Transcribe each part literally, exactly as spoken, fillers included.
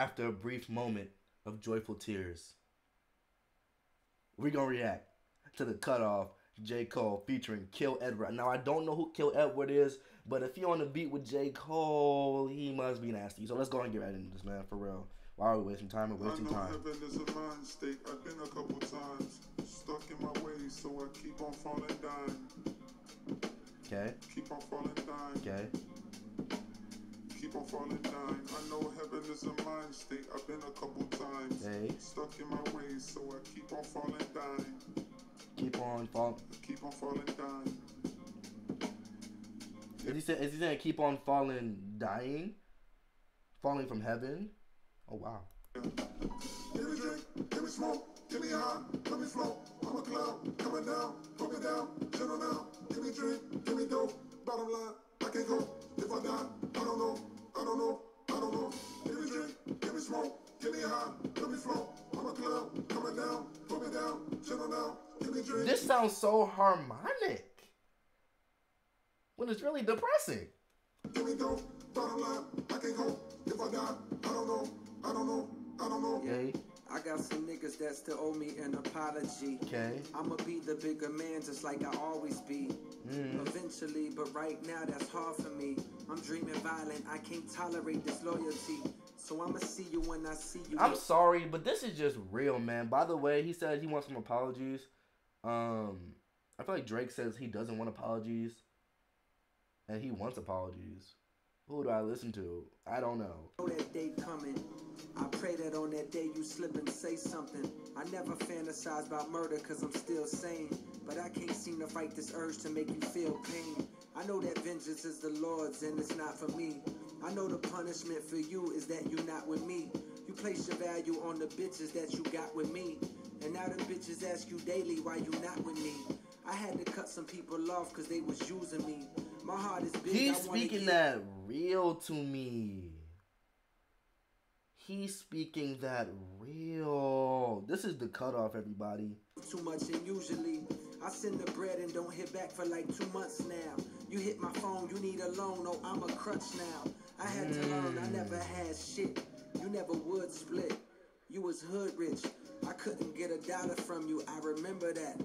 after a brief moment of joyful tears. We're going to react to The Cut Off, J. Cole featuring Kill Edward. Now, I don't know who Kill Edward is, but if you're on the beat with J. Cole, he must be nasty. So let's go ahead and get right into this, man, for real. Why are we wasting time? We're wasting time. I know heaven is a line steak. I've been a couple times. Stuck in my way, so I keep on falling down. Okay. Keep on falling down. Okay. Keep on falling down. I know heaven is a mind state. I've been a couple times. Okay. Stuck in my way, so I keep on falling down. Keep on falling. Keep on falling down. Is he saying? Is he saying keep on falling, dying, falling from heaven? Oh wow. Yeah. Give me drink, give me smoke, give me a high, let me float. I'm a cloud, coming down, coming down, gentle now. Give me drink, give me dope. Bottom line, I can't go. If I die, I don't know, I don't know, I don't know. Give me drink, give me smoke, give me a high, let me float. I'm a cloud, coming down, coming down, gentle now. Give me drink. This sounds so harmonic when it's really depressing. Give me dope. Bottom line, I can't go. If I die, I don't know. I don't know, I don't know. Okay. I got some niggas that still owe me an apology. Okay. I'ma be the bigger man just like I always be. Mm. Eventually, but right now that's hard for me. I'm dreaming violent, I can't tolerate disloyalty. So I'ma see you when I see you. I'm sorry, but this is just real, man. By the way, he said he wants some apologies. Um, I feel like Drake says he doesn't want apologies. And he wants apologies. Who do I listen to? I don't know. I know that day coming. I pray that on that day you slip and say something. I never fantasize about murder because I'm still sane. But I can't seem to fight this urge to make you feel pain. I know that vengeance is the Lord's and it's not for me. I know the punishment for you is that you're not with me. You place your value on the bitches that you got with me. And now the bitches ask you daily why you not with me. I had to cut some people off because they was using me. My heart is big. He's speaking that real to me. He's speaking that real. This is The Cut Off, everybody. Too much, and usually I send the bread and don't hit back for like two months now. You hit my phone, you need a loan. Oh, I'm a crutch now. I had to learn I never had shit. You never would split. You was hood rich. I couldn't get a dollar from you. I remember that.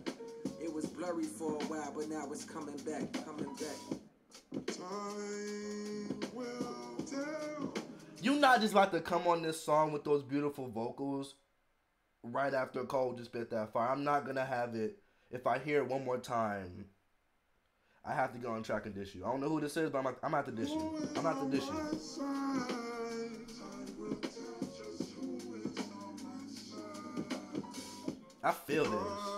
It was blurry for a while, but now it's coming back, coming back. Time will tell. You're not just about to come on this song with those beautiful vocals right after Cole just spit that fire. I'm not gonna have it. If I hear it one more time, I have to go on track and dish you. I don't know who this is, but I'm not, I'm not to dish you. I'm not to dish you. I feel this.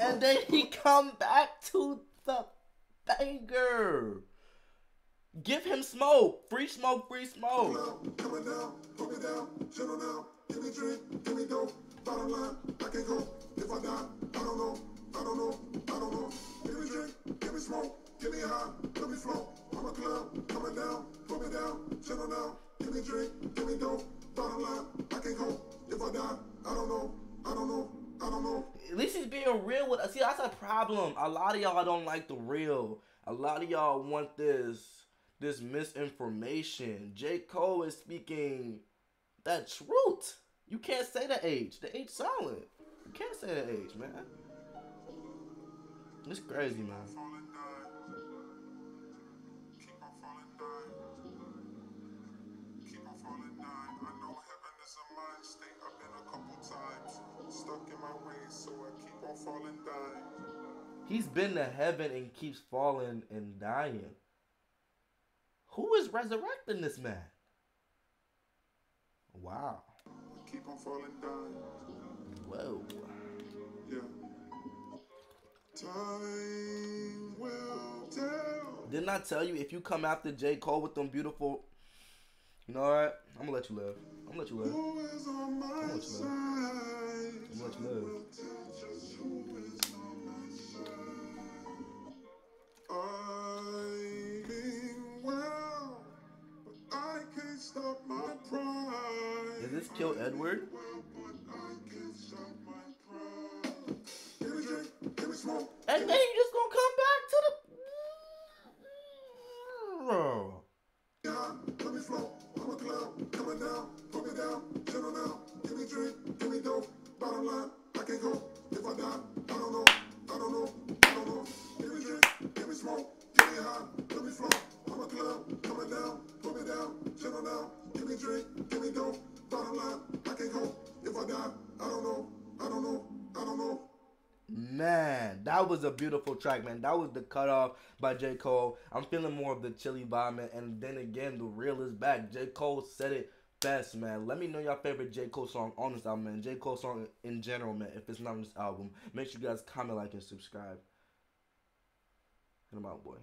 And then he come back to the banger. Give him smoke. Free smoke, free smoke. Coming down, coming down, gentle now. Give me drink, give me dope. Bottom line, I can't go. If I die, I don't know, I don't know, I don't know. Give me drink, give me smoke, give me high, let me float. I'm a clown, coming down, coming down, gentle now. Give me drink, give me dope. Bottom line, I can't go. If I die, I don't know, I don't know. I don't know. At least he's being real with us. See, that's a problem. A lot of y'all don't like the real. A lot of y'all want this this misinformation. J. Cole is speaking that truth. You can't say the age. The age silent. You can't say the age, man. It's crazy, man. Keep on falling down. Keep on falling down. Keep on falling down. I know heaven is a mind state. I've been a couple times. Stuck in my way, so I keep on falling, dying. He's been to heaven and keeps falling and dying. Who is resurrecting this man? Wow. Keep on falling, dying. Whoa. Yeah. Time will tell. Didn't I tell you if you come after J. Cole with them beautiful... You know what? I'm gonna let you live. I'm gonna let you live. Who is on my I'm gonna let you live. I'm gonna let you live. I mean well, but I can't stop my pride. Is this Kill Edward? Edward. And then you just gonna come back to the bro. Man, that was a beautiful track, man. That was The Cut Off by J. Cole. I'm feeling more of the chilly vibe, man. And then again, the real is back. J. Cole said it best, man. Let me know your favorite J. Cole song on this album, man. J. Cole song in general, man. If it's not on this album, make sure you guys comment, like, and subscribe. And I'm out, boy.